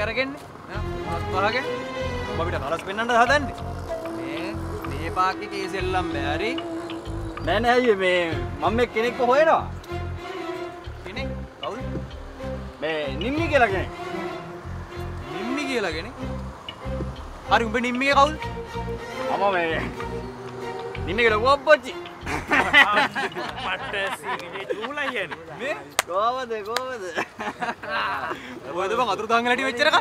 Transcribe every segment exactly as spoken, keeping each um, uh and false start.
කරගන්නේ පහගේ ඔබ අපිට කරස් පෙන්නන්න හදන්නේ මේ මේ පාක්කේ කේස් එල්ලම් බෑරි නෑ නෑ අයියේ මේ මම මේ කෙනෙක්ව හොයනවා කෙනෙක් කවුද මේ නිම්මි කියලා කෙනෙක් නිම්මි කියලා කෙනෙක් හරි උඹ නිම්මිගේ කවුද මම මේ නිම්මිගේ ලොකු අප්පච්චි පට්ටේ උලයි යන්නේ මේ කොහමද කොහමද ඔයද බං අතුරු දාන් ගලටි වෙච්ච එකක්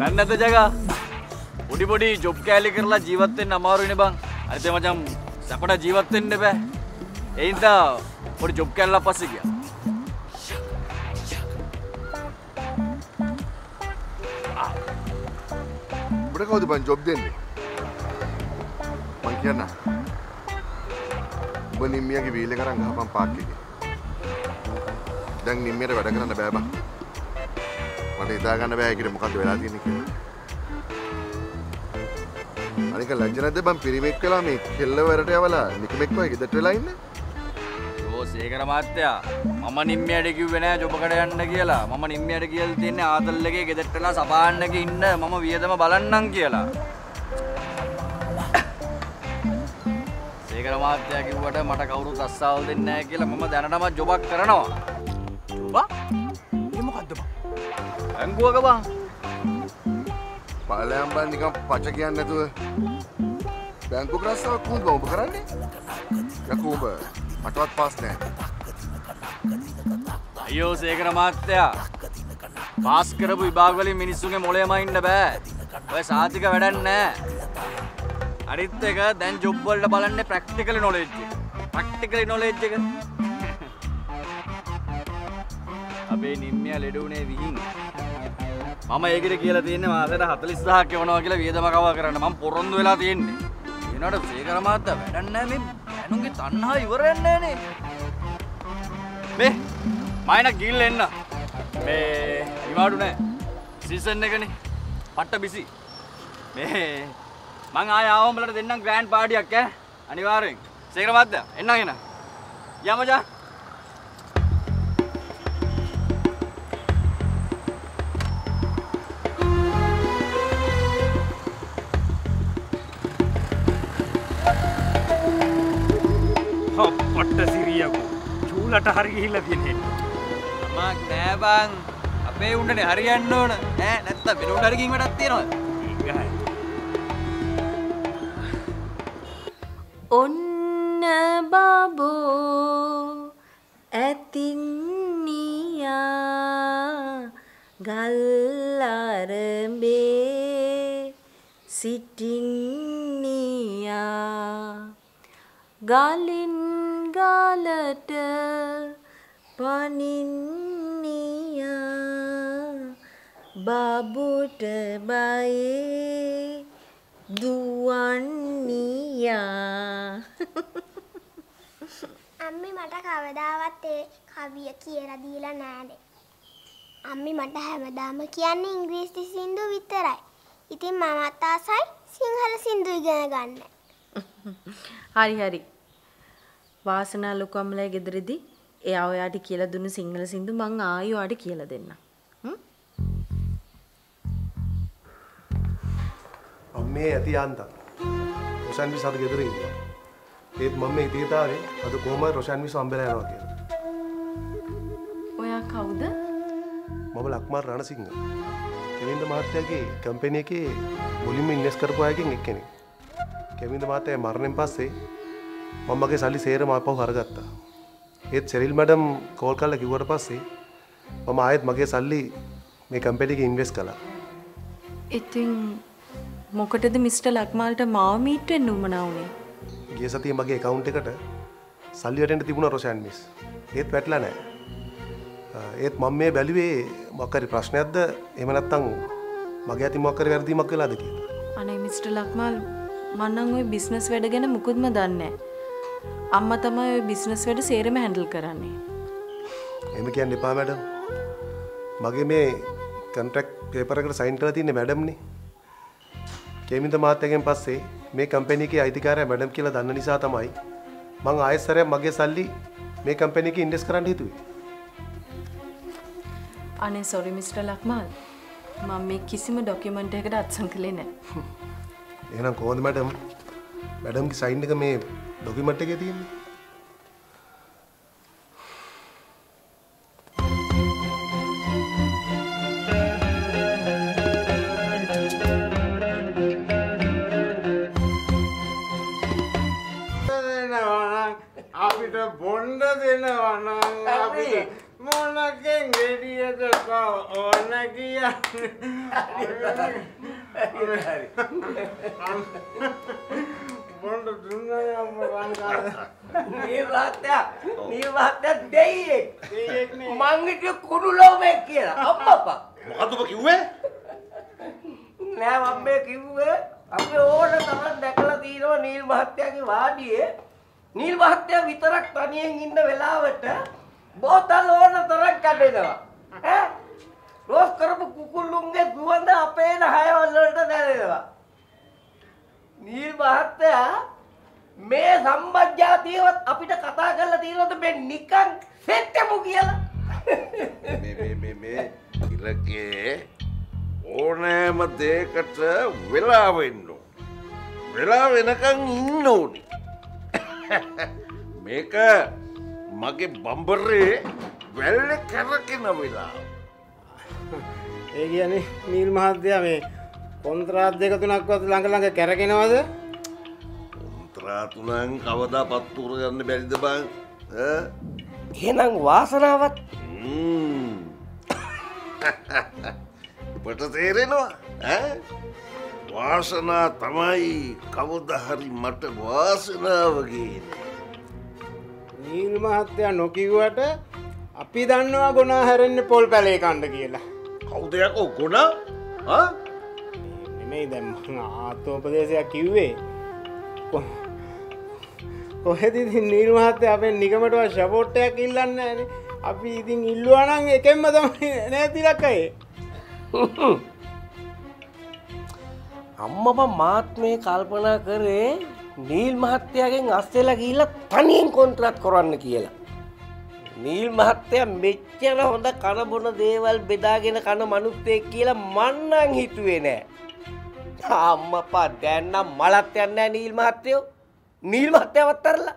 දැන් නැද්ද ජගා පොඩි පොඩි ජොබ් කෑලි කරලා ජීවත් වෙන්න අමාරුයිනේ බං අනිත් මචං සපඩ ජීවත් වෙන්න බෑ ඒ හින්දා පොඩි ජොබ් කෑල්ලක් පස්සේ ගියා උඹට කවුද බං ජොබ් දෙන්නේ මං කියන්න ඔබ නිම්මියගේ වීල් එක අරන් ගහපන් පාක් එකේ දැන් නිම්මියට වැඩ කරන්න බෑ බං. මට හිතා ගන්න බෑ ඒකට මොකද්ද වෙලා තියෙන්නේ කියලා. අනික ලැජ්ජ නැද්ද බං පිරිමෙක් වෙලා මේ කෙල්ලවරට යවලා නිකමෙක් වගේ ගෙදරට වෙලා ඉන්නේ. ඕ සේකර මාත්‍යා මම නිම්මියට කිව්වේ නෑ ජොබ කඩ යන්න කියලා. මම නිම්මියට කියලා තියන්නේ ආතල් එකේ ගෙදරට වෙලා සබාන්නක ඉන්න මම වියදම බලන්නම් කියලා. සේකර මාත්‍යා කිව්වට මට කවුරුත් අස්සාවල් දෙන්නේ නෑ කියලා මම දැනටම ජොබක් කරනවා. Ba? Ini mau kado bang? Angguh apa bang? Paling ambil ni kan pacakian itu. Angguh kerasa aku bang berkeran ni? Aku ber, macam apa pas ni? Ayo segera mati ya. Pas kerabu ibag vali minisunge mulai main deh. Wes hati ke badan ni. Hari itu kan dan jobbal da balan ni practical knowledge, practical knowledge kan. අපේ නිම්මිය ලෙඩ උනේ විහිං මම ඒකට කියලා තියෙන්නේ මාසෙට හතළිස් දහසක් යවනවා කියලා වියදම කවා කරන්න මම පොරොන්දු වෙලා තියෙන්නේ එනකොට සේකර මාත්‍යා වැඩක් නැහැ මේ බැනුගේ තණ්හා ඉවර වෙන්නේ නැනේ මේ මයින ගිල් එන්න මේ ඉවාඩු නැහැ සීසන් එකනේ පට්ට බිසි මේ මං ආය ආවම බලට දෙන්නම් ග්‍රෑන්ඩ් පාටියක් ඈ අනිවාර්යෙන් සේකර මාත්‍යා එන්න එන්න යමජා ලට හරි ගිහිල්ලා තියෙන්නේ. මමක් නෑ බං. අපේ උණ්ඩනේ හරියන්න ඕන. ඈ නැත්තම් වෙන උණ්ඩ හරි ගිහින් වැඩක් තියනවද? ඔන්න බබෝ ඇතින් නියා ගල්ලාරඹේ සිටින් නියා ගලින් ගලට පනින්නියා බබුට බයේ දුවන්නියා අම්මි මට කවදාවත් ඒ කවිය කියලා දීලා නෑනේ අම්මි මට හැමදාම කියන්නේ ඉංග්‍රීසි සින්දු විතරයි ඉතින් මමත් ආසයි සිංහල සින්දු ඉගෙන ගන්න හරි හරි වාසනා ලොකුම්ලේ ගෙදරදී එයා ඔයාට කියලා දුන්න සිංහල සින්දු මං ආයි ඔයාට කියලා දෙන්නම්. හ්ම්. අම්මේ ඇති යන්ත. රොෂන් විසත් ගෙදර ඉන්නවා. ඒත් මම මේ තීතාවේ අද කොහමද රොෂන් විස හම්බෙලා යනවා කියලා. ඔයා කවුද? මම ලක්මාල් රණසිංහ. කෙවින්ද මහත්තයාගේ කම්පැනි එකේ මුලින්ම ඉන්වෙස්ට් කරපු අයගෙන් එක්කෙනෙක්. කෙවින්ද මහත්තයා මරණයෙන් පස්සේ මමගේ සල්ලි සේරම ආපහු හරගත්තා. ඒත් සෙරිල් මැඩම් කෝල් කරලා කිව්වට පස්සේ මම ආයෙත් මගේ සල්ලි මේ කම්පැනි එකේ ඉන්වෙස්ට් කළා. ඉතින් මොකටද මිස්ටර් ලක්මාල්ට මාව මීට් වෙන්න උවමනා වුනේ? ගිය සතියේ මගේ account එකට සල්ලි වැටෙන්න තිබුණා රොෂන් මිස්. ඒත් වැටලා නැහැ. ඒත් මම මේ බැලුවේ මොකක් හරි ප්‍රශ්නයක්ද එහෙම නැත්නම් මගේ අතින් මොකක් හරි වැරදීමක් වෙලාද කියලා. අනේ මිස්ටර් ලක්මාල් මම නම් ওই බිස්නස් වැඩ ගැන මුකුත්ම දන්නේ නැහැ. අම්මා තමයි ওই බිස්නස් වැඩ සේරම හැන්ඩල් කරන්නේ. එහෙම කියන්න එපා මැඩම්. මගේ මේ කොන්ට්‍රැක්ට් পেපර් එකට සයින් කරලා තින්නේ මැඩම්නේ. කේමින්ද මාත්‍යාගෙන් පස්සේ මේ කම්පැනි එකේ අයිතිකාරයා මැඩම් කියලා දන්න නිසා තමයි මං ආයෙත් සැරයක් මගේ සල්ලි මේ කම්පැනි එකේ ඉන්වෙස්ට් කරන්න හිතුවේ. අනේ sorry Mister ලක්මාල් මම මේ කිසිම ડોකියුමන්ට් එකකට අත්සන් කළේ නැහැ. එහෙනම් කොහොමද මැඩම්? මැඩම්ගේ සයින් එක මේ ડોකියුමන්ට් එකේ තියෙන්නේ? කොන්ත්‍රාත් දෙක තුනක්වත් ළඟ ළඟ කැරගෙනවද? කොන්ත්‍රාත් තුනෙන් කවදා පත්තුර ගන්න බැරිද බං? ඈ එහෙනම් වාසනාවක්. හ්ම්. ඔබට තේරෙනවා ඈ? වාසනා තමයි කවදා හරි මට වාසනාව ගේන්නේ. නිල් මහත්තයා නොකියුවට අපි දන්නවා ගුණා හැරෙන්නේ පොල් පැලේ කන්න කියලා. කවුද යකෝ ගුණා? ආ මේ දැන් මම ආතෝපදේශයක් කිව්වේ කොහෙද ඉතින් නිල් මහත්තයා අපේ නිගමටවත් සපෝට් එකක් ඉල්ලන්නේ නැහනේ. අපි ඉතින් ඉල්ලුවා නම් එකෙන්ම තමයි නෑ තිලකේ. අම්මා මාත් මේ කල්පනා කරේ නිල් මහත්තයාගෙන් අස්සෙලා ගිහිල්ලා තනියෙන් කොන්ත්‍රාත් කරවන්න කියලා. නිල් මහත්තයා මෙච්චර හොඳ කන බොන දේවල් බෙදාගෙන කන මනුස්සයෙක් කියලා මං නම් හිතුවේ නෑ. අම්මපා දැන් නම් මලත් යන්නේ නැහැ නිල් මහත්තයෝ. නිල් මහත්තයවත් අරලා.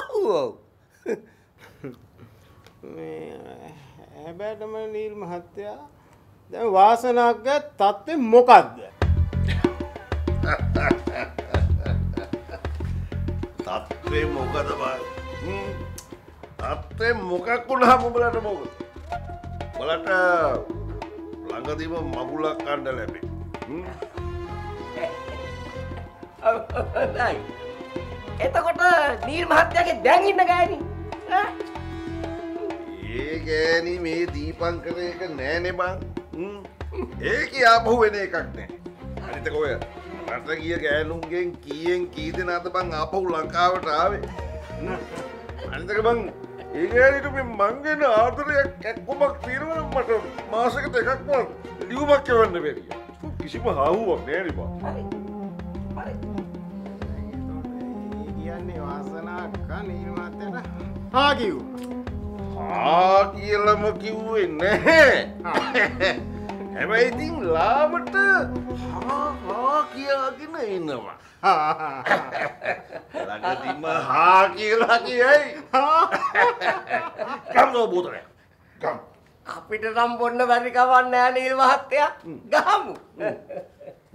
ඔව්. මේ හැබැයිම නිල් මහත්තයා දැන් වාසනාවගේ තත්ත්වය මොකද්ද? තත්ත්වය මොකද බං? හ්ම්. තත්ත්වය මොකක් වුණාම උඹලට මොකද? උඹලට ළඟදීම මගුලක් අඬ ලැබෙයි. හ්ම්. නයි එතකොට නිල් මහත්තයාගේ දැන් ඉන්න ගෑණි ඈ ඒ ගෑණි මේ දීපංකර එක නෑනේ බං. ඒක යාපහු වෙන එකක් නෑ. අනිත් එක ඔය රට ගිය ගෑනුන්ගෙන් කීයෙන් කී දෙනාද බං ආපහු ලංකාවට ආවේ. අනිත් එක බං ඒ ගෑණිට මේ මංගෙන ආදරයක් එක්කමක් తీරවන මට මාසෙකට එකක් වත් ලියුමක් එවන්න බැරිය. කිසිම හාවුවක් නෑනේ බං. කියන්නේ වාසනා කනිල් මහත්තයාට හා කිව්වා. හා කියලාම කිව්වේ නැහැ. හැබැයි ඉතින් ලාවට හා හා කියලාගෙන ඉන්නවා. ළඟදීම හා කියලා කියයි. ගම්මෝ බෝතලේ. ගම්. අපිට නම් බොන්න බැරි කවන්නේ නැහැ නිල් මහත්තයා. ගහමු.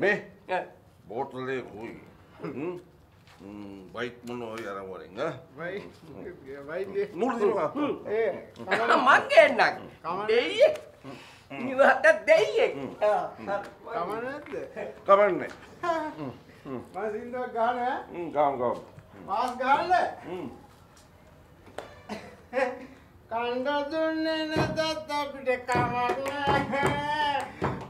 මේ බෝතලේ කුයි. හ්ම්. Baik mana orang orang, ha? Baik, baik. Mulu apa? Eh, makan nak. Deh, ni bahagian deh. Kaman ni? Kaman ni. Mas Indra gan ya? Gan, gan. Mas gan le? Kanda tu nene tak tak dek kaman le.